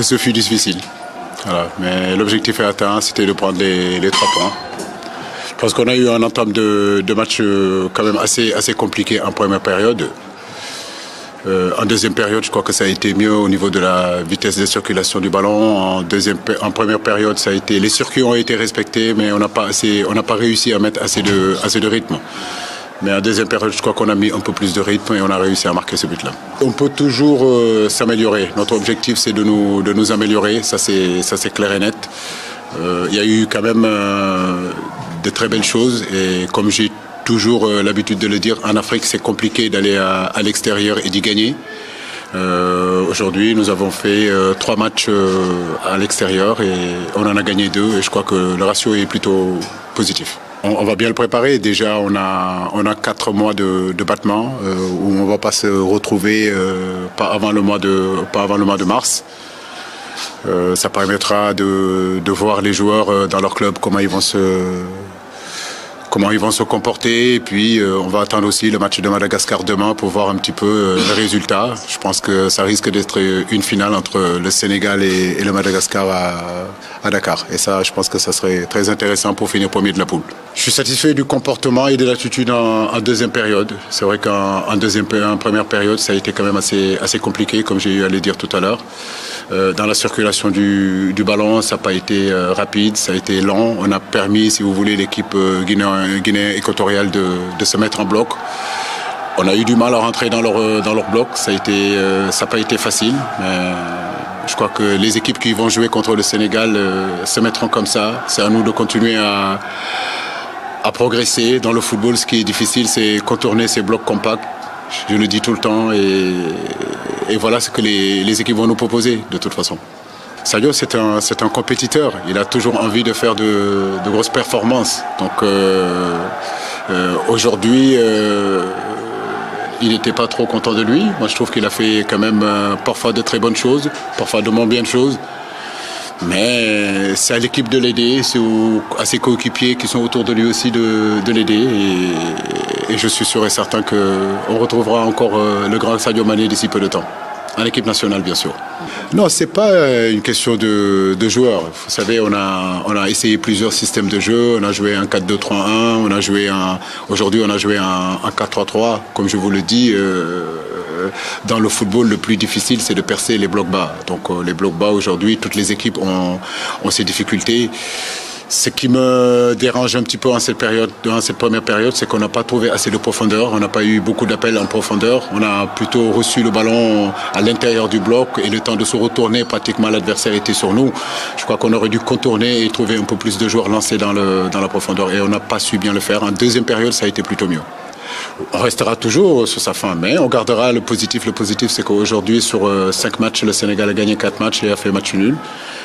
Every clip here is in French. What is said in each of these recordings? que ce fut difficile. Voilà. Mais l'objectif atteint, c'était de prendre les 3 points. Parce qu'on a eu un entame de match quand même assez compliqué en première période. En deuxième période, je crois que ça a été mieux au niveau de la vitesse de circulation du ballon. En première période, ça a été, les circuits ont été respectés, mais on n'a pas réussi à mettre assez de rythme. Mais en deuxième période, je crois qu'on a mis un peu plus de rythme et on a réussi à marquer ce but-là. On peut toujours s'améliorer. Notre objectif, c'est de nous améliorer. Ça, c'est clair et net. Il y a eu quand même de très belles choses. Et comme j'ai toujours l'habitude de le dire, en Afrique, c'est compliqué d'aller à l'extérieur et d'y gagner. Aujourd'hui, nous avons fait 3 matchs à l'extérieur et on en a gagné 2. Et je crois que le ratio est plutôt positif. On va bien le préparer. Déjà, on a 4 mois de battement où on ne va pas se retrouver pas avant le mois de mars. Ça permettra de voir les joueurs dans leur club, comment ils vont se comporter. Et puis, on va attendre aussi le match de Madagascar demain pour voir un petit peu le résultat. Je pense que ça risque d'être une finale entre le Sénégal et le Madagascar à Dakar. Et ça, je pense que ça serait très intéressant pour finir premier de la poule. Je suis satisfait du comportement et de l'attitude en deuxième période. C'est vrai qu'en première période, ça a été quand même assez compliqué, comme j'ai eu à le dire tout à l'heure. Dans la circulation du ballon, ça n'a pas été rapide, ça a été lent. On a permis, si vous voulez, l'équipe Guinée équatoriale de se mettre en bloc. On a eu du mal à rentrer dans leur bloc, ça n'a pas été facile. Mais je crois que les équipes qui vont jouer contre le Sénégal se mettront comme ça. C'est à nous de continuer à progresser dans le football. Ce qui est difficile, c'est contourner ces blocs compacts. Je le dis tout le temps et voilà ce que les équipes vont nous proposer de toute façon. Sadio, c'est un compétiteur. Il a toujours envie de faire de grosses performances. Donc aujourd'hui, il n'était pas trop content de lui. Moi, je trouve qu'il a fait quand même parfois de très bonnes choses, parfois de moins bien de choses. Mais c'est à l'équipe de l'aider, c'est à ses coéquipiers qui sont autour de lui aussi de l'aider. Et je suis sûr et certain qu'on retrouvera encore le grand Sadio Mané d'ici peu de temps. En équipe nationale, bien sûr. Non, ce n'est pas une question de joueurs. Vous savez, on a essayé plusieurs systèmes de jeu. On a joué en 4-2-3-1. Aujourd'hui, on a joué en 4-3-3. Comme je vous le dis, dans le football, le plus difficile, c'est de percer les blocs bas. Donc, les blocs bas, aujourd'hui, toutes les équipes ont ces difficultés. Ce qui me dérange un petit peu dans cette première période, c'est qu'on n'a pas trouvé assez de profondeur. On n'a pas eu beaucoup d'appels en profondeur. On a plutôt reçu le ballon à l'intérieur du bloc et le temps de se retourner, pratiquement l'adversaire était sur nous. Je crois qu'on aurait dû contourner et trouver un peu plus de joueurs lancés dans la profondeur. Et on n'a pas su bien le faire. En deuxième période, ça a été plutôt mieux. On restera toujours sur sa fin, mais on gardera le positif. Le positif, c'est qu'aujourd'hui, sur 5 matchs, le Sénégal a gagné 4 matchs et a fait match nul.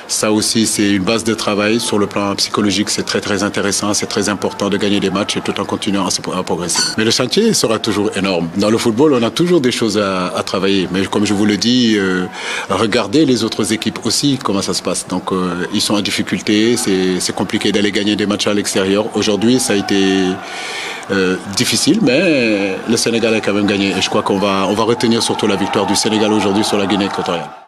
Ça aussi, c'est une base de travail. Sur le plan psychologique, c'est très, très intéressant. C'est très important de gagner des matchs et tout en continuant à progresser. Mais le chantier sera toujours énorme. Dans le football, on a toujours des choses à travailler. Mais comme je vous le dis, regardez les autres équipes aussi, comment ça se passe. Donc, ils sont en difficulté. C'est compliqué d'aller gagner des matchs à l'extérieur. Aujourd'hui, ça a été difficile, mais le Sénégal a quand même gagné. Et je crois qu'on va retenir surtout la victoire du Sénégal aujourd'hui sur la Guinée équatoriale.